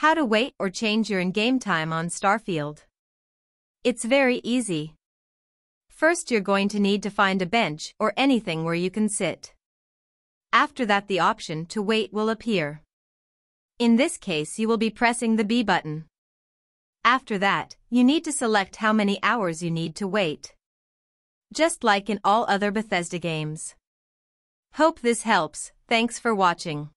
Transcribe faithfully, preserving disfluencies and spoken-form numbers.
How to wait or change your in-game time on Starfield. It's very easy. First, you're going to need to find a bench or anything where you can sit. After that, the option to wait will appear. In this case, you will be pressing the B button. After that, you need to select how many hours you need to wait. Just like in all other Bethesda games. Hope this helps. Thanks for watching.